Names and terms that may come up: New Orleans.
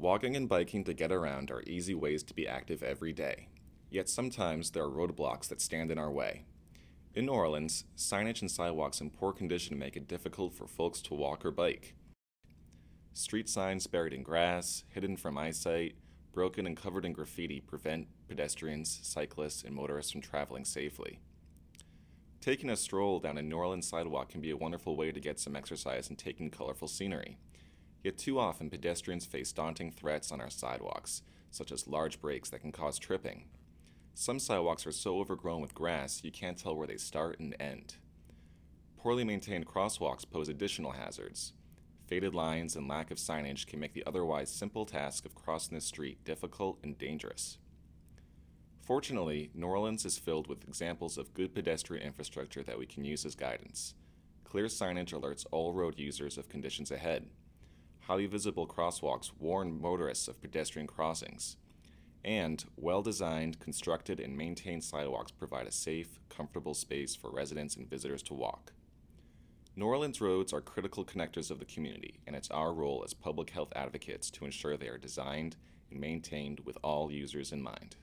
Walking and biking to get around are easy ways to be active every day, yet sometimes there are roadblocks that stand in our way. In New Orleans, signage and sidewalks in poor condition make it difficult for folks to walk or bike. Street signs buried in grass, hidden from eyesight, broken and covered in graffiti prevent pedestrians, cyclists, and motorists from traveling safely. Taking a stroll down a New Orleans sidewalk can be a wonderful way to get some exercise and take in colorful scenery. Yet too often, pedestrians face daunting threats on our sidewalks, such as large breaks that can cause tripping. Some sidewalks are so overgrown with grass, you can't tell where they start and end. Poorly maintained crosswalks pose additional hazards. Faded lines and lack of signage can make the otherwise simple task of crossing the street difficult and dangerous. Fortunately, New Orleans is filled with examples of good pedestrian infrastructure that we can use as guidance. Clear signage alerts all road users of conditions ahead. Highly visible crosswalks warn motorists of pedestrian crossings. And well-designed, constructed, and maintained sidewalks provide a safe, comfortable space for residents and visitors to walk. New Orleans roads are critical connectors of the community, and it's our role as public health advocates to ensure they are designed and maintained with all users in mind.